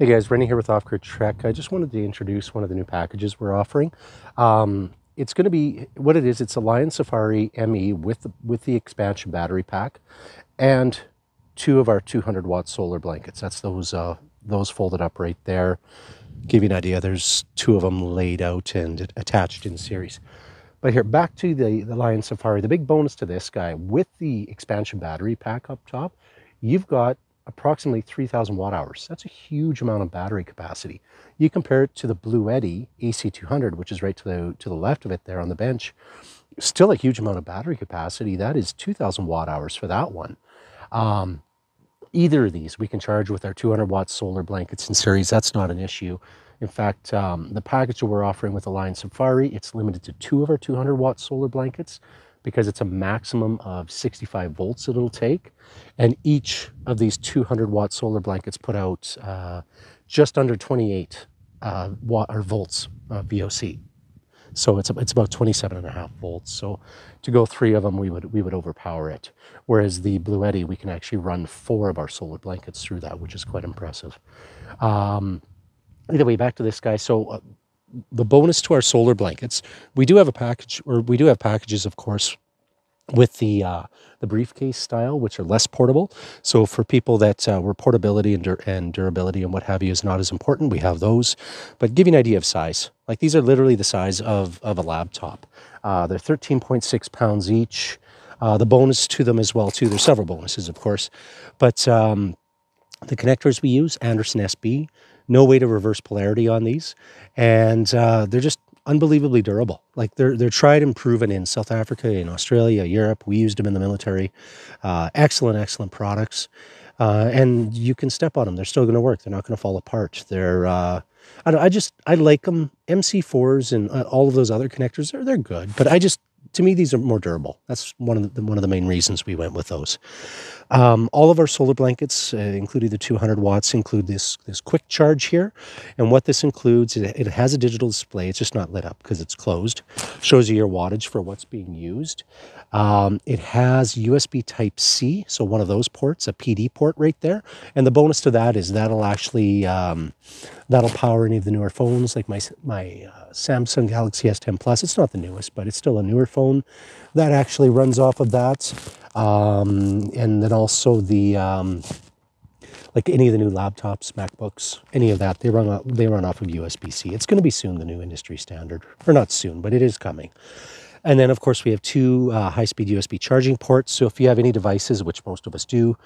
Hey guys, Rennie here with Off Grid Trek. I just wanted to introduce one of the new packages we're offering. It's going to be, what it is, it's a Lion Safari ME with the expansion battery pack and two of our 200-watt solar blankets. That's those folded up right there. Give you an idea, there's two of them laid out and attached in series. But here, back to the Lion Safari. The big bonus to this guy, with the expansion battery pack up top, you've got approximately 3,000 watt hours. That's a huge amount of battery capacity. You compare it to the Bluetti AC200, which is right to the left of it there on the bench. Still a huge amount of battery capacity. That is 2,000 watt hours for that one. Either of these we can charge with our 200-watt solar blankets in series. That's not an issue. In fact, the package that we're offering with the Lion Safari, it's limited to two of our 200-watt solar blankets, because it's a maximum of 65 volts it'll take. And each of these 200-watt solar blankets put out just under 28 volts VOC. So it's about 27.5 volts. So to go three of them, we would overpower it. Whereas the Bluetti, we can actually run four of our solar blankets through that, which is quite impressive. Either way, back to this guy. So the bonus to our solar blankets, we do have packages, of course, with the briefcase style, which are less portable. So for people that where portability and durability and what have you is not as important, we have those. But give you an idea of size. Like, these are literally the size of a laptop. They're 13.6 pounds each. The bonus to them as well, too. There's several bonuses, of course. But the connectors we use, Anderson SB. No way to reverse polarity on these, and they're just unbelievably durable. Like, they're tried and proven in South Africa, in Australia, Europe. We used them in the military. Excellent products, and you can step on them. They're still going to work. They're not going to fall apart. They're I like them. MC4s and all of those other connectors, they're good, but to me, these are more durable. That's one of the main reasons we went with those. All of our solar blankets, including the 200 watts, include this quick charge here. And what this includes, it has a digital display. It's just not lit up because it's closed. Shows you your wattage for what's being used. It has USB Type-C, so one of those ports, a PD port right there. And the bonus to that is that'll actually that'll power any of the newer phones, like my Samsung Galaxy S10 Plus. It's not the newest, but it's still a newer phone. That actually runs off of that, and then also the like any of the new laptops, MacBooks, any of that, they run off of USB-C. It's going to be soon the new industry standard, or not soon, but it is coming. And then, of course, we have two high-speed USB charging ports. So if you have any devices, which most of us do,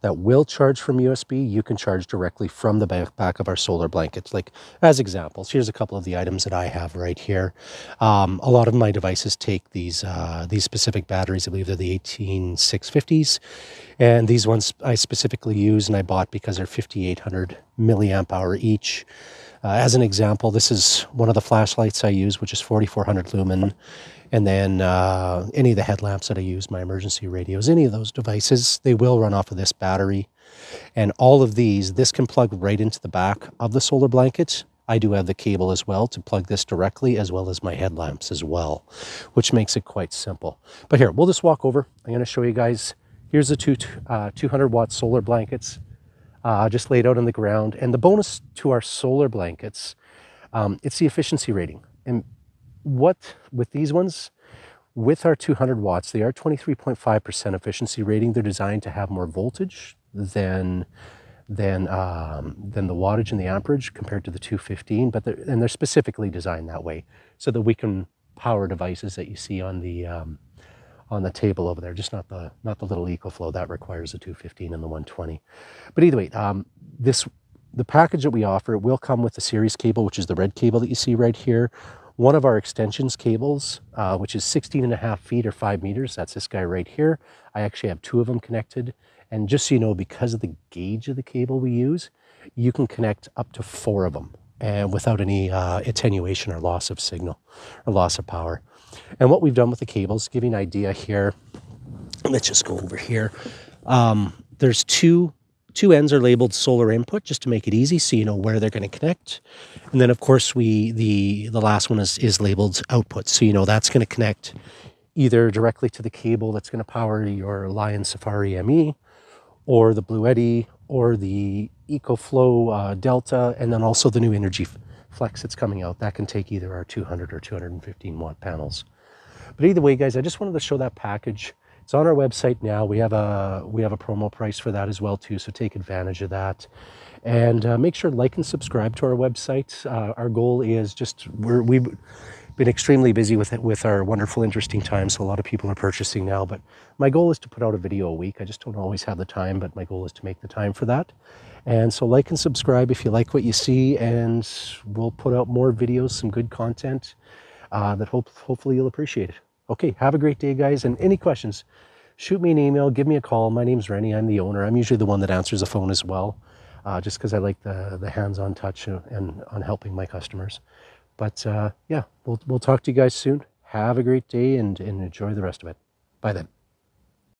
that will charge from USB, you can charge directly from the back of our solar blankets. Like, as examples, here's a couple of the items that I have right here. A lot of my devices take these specific batteries. I believe they're the 18650s. And these ones I specifically use and I bought because they're 5,800 milliamp hour each. As an example, this is one of the flashlights I use, which is 4,400 lumen. And then any of the headlamps that I use, my emergency radios, any of those devices, they will run off of this battery. And all of these, this can plug right into the back of the solar blanket. I do have the cable as well to plug this directly, as well as my headlamps as well, which makes it quite simple. But here, we'll just walk over. I'm going to show you guys. Here's the two 200-watt solar blankets just laid out on the ground. And the bonus to our solar blankets, it's the efficiency rating. And what with these ones, with our 200 watts, they are 23.5% efficiency rating. They're designed to have more voltage than the wattage and the amperage compared to the 215, but they're specifically designed that way so that we can power devices that you see on the table over there, just not the little EcoFlow that requires a 215 and the 120. But either way, the package that we offer, it will come with the series cable, which is the red cable that you see right here. One of our extensions cables, which is 16.5 feet or 5 meters, that's this guy right here. I actually have two of them connected. And just so you know, because of the gauge of the cable we use, you can connect up to four of them and without any attenuation or loss of signal or loss of power. And what we've done with the cables, give you an idea here. Let's just go over here. There's two ends are labeled solar input, just to make it easy so you know where they're going to connect. And then, of course, the last one is labeled output, so you know that's going to connect either directly to the cable that's going to power your Lion Safari ME, or the Bluetti, or the EcoFlow Delta, and then also the new Energy Flex that's coming out. That can take either our 200 or 215 watt panels. But either way, guys, I just wanted to show that package. It's on our website now. We have a promo price for that as well too, so take advantage of that. And make sure to like and subscribe to our website. Our goal is just, we've been extremely busy with it, with our wonderful, interesting time, so a lot of people are purchasing now, but my goal is to put out a video a week. I just don't always have the time, but my goal is to make the time for that. And so like and subscribe if you like what you see, and we'll put out more videos, some good content that hopefully you'll appreciate it. Okay, have a great day, guys, and any questions, shoot me an email, give me a call. My name's Rennie, I'm the owner. I'm usually the one that answers the phone as well, just because I like the hands-on touch and on helping my customers. But yeah, we'll talk to you guys soon. Have a great day and enjoy the rest of it. Bye then.